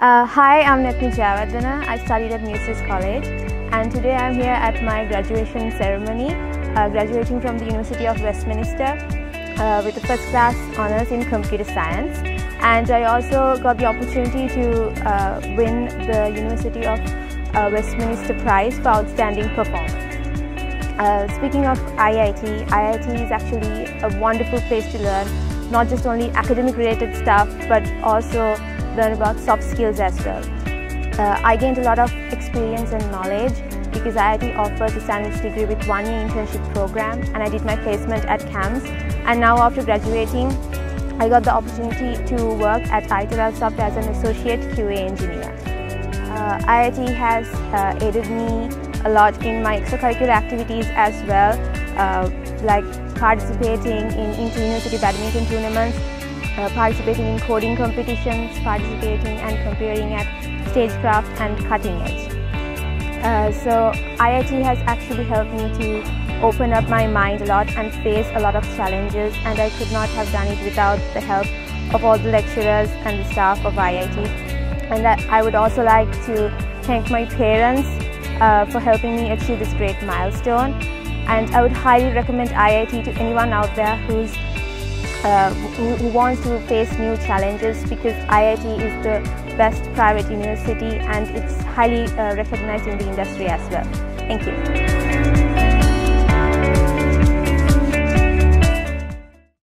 Hi, I'm Nethmi Jayawardena. I studied at Muses College, and today I'm here at my graduation ceremony, graduating from the University of Westminster with a first class honours in computer science. And I also got the opportunity to win the University of Westminster Prize for Outstanding Performance. Speaking of IIT is actually a wonderful place to learn, not just only academic related stuff, but also learn about soft skills as well. I gained a lot of experience and knowledge because IIT offers a sandwich degree with 1-year internship program, and I did my placement at CAMS, and now after graduating I got the opportunity to work at iTelaSoft as an associate QA engineer. IIT has aided me a lot in my extracurricular activities as well, like participating in inter-university badminton tournaments, participating in coding competitions, participating and comparing at Stagecraft and Cutting Edge. So IIT has actually helped me to open up my mind a lot and face a lot of challenges, and I could not have done it without the help of all the lecturers and the staff of IIT. And I would also like to thank my parents for helping me achieve this great milestone, and I would highly recommend IIT to anyone out there who wants to face new challenges, because IIT is the best private university and it's highly recognized in the industry as well. Thank you.